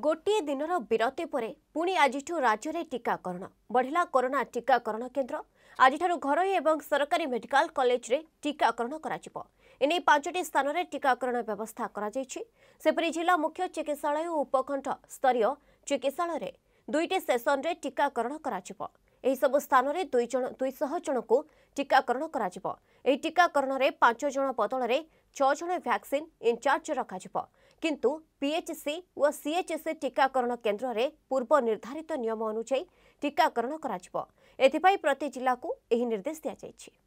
गोटे दिन विरति पर पुणी आज राज्य में टीकाकरण बढ़ला कोरोना टीकाकरण केन्द्र आज घर एवं सरकारी मेडिकल कॉलेज रे टीकाकरण होने 5टी स्थान में टीकाकरण व्यवस्था सेपरी जिला मुख्य चिकित्सालय और उपखंड स्तरीय चिकित्सालय रे 2टी सेसन रे टीकाकरण होसबू स्थान में 200 जन को टीकाकरण टीकाकरण में 5 जन बदल में 6 जन वैक्सीन इंचार्ज रखा किंतु पीएचसी व सीएचसी टीकाकरण केन्द्र रे पूर्व निर्धारित नियम अनुसार टीकाकरण प्रति जिला को यह निर्देश दिया जायछि।